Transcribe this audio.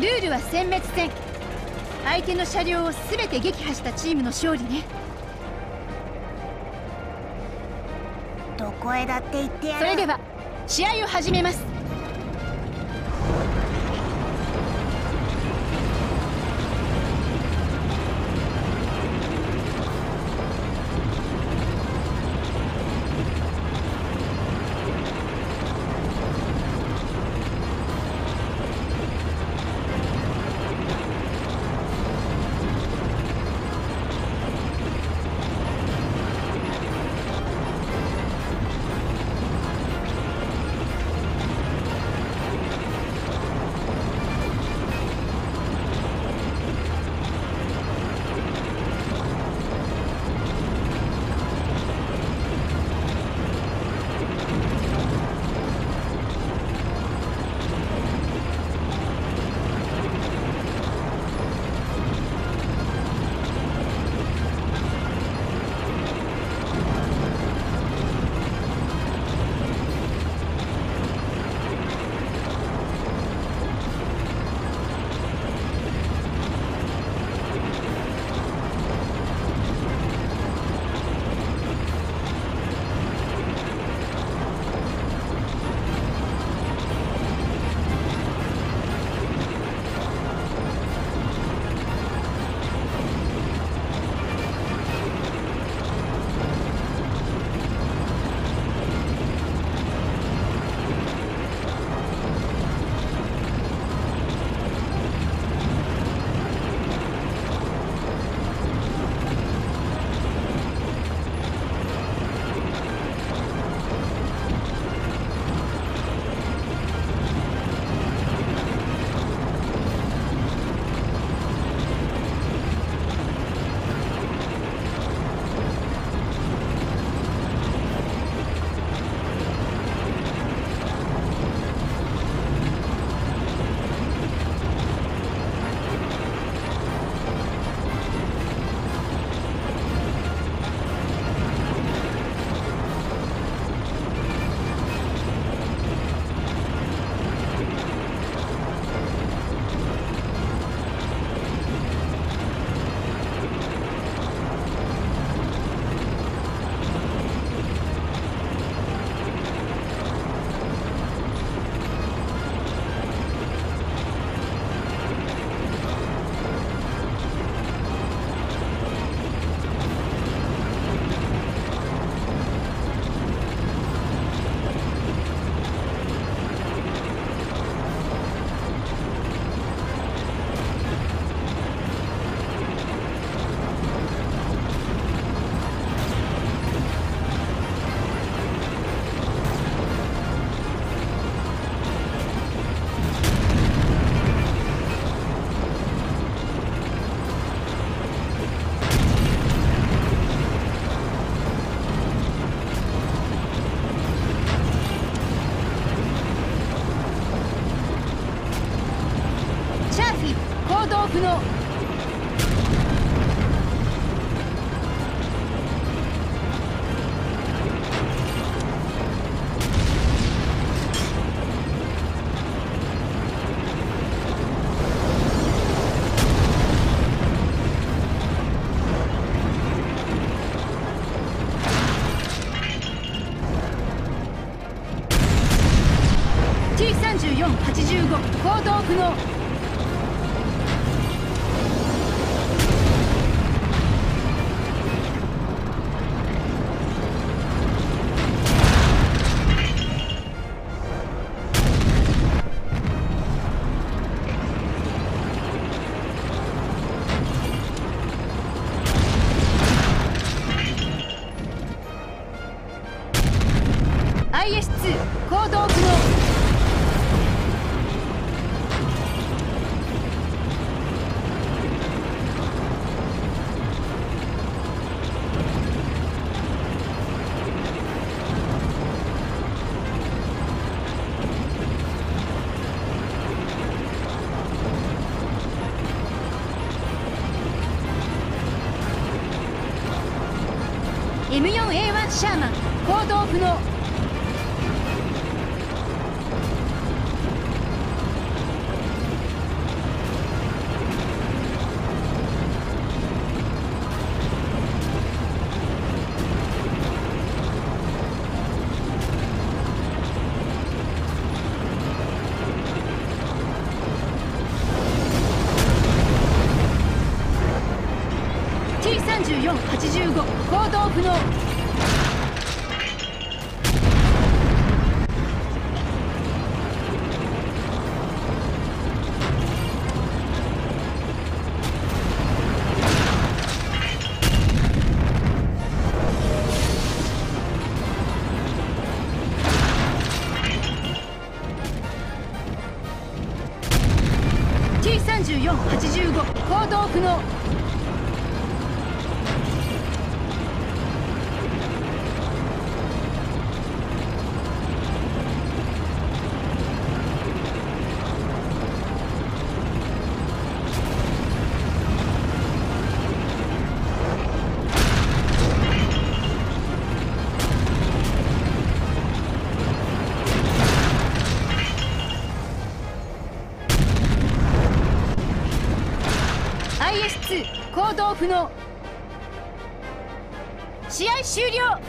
ルールは殲滅戦。相手の車両を全て撃破したチームの勝利ね。どこへだって行ってやる。それでは試合を始めます。T-34-85 行動不能。M4A1 シャーマン行動不能。不能。T34-85 行動不能。行動不能。試合終了。